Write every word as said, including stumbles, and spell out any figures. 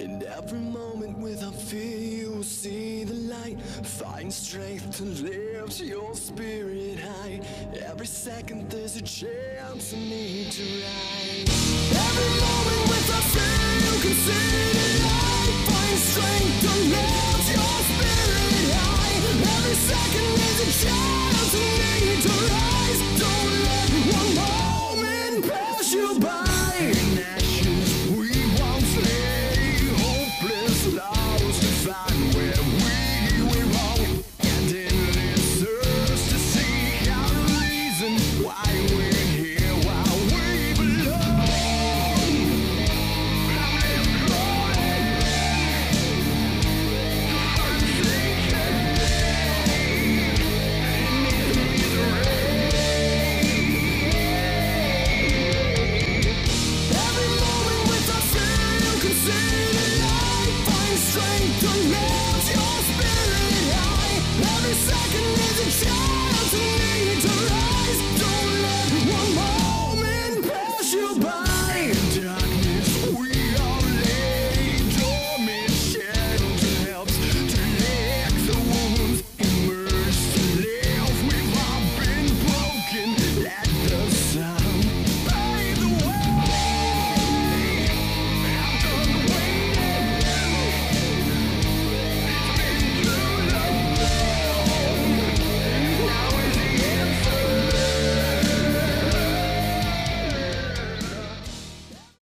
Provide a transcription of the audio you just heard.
In every moment without fear you see the light. Find strength to lift your spirit high. Every second there's a chance you need to rise. Every moment without fear you can see the light. Find strength to lift your spirit high. Every second there's a chance you need to rise. Don't let one moment pass you by. Strength to lift your spirit high. Every second is a chance.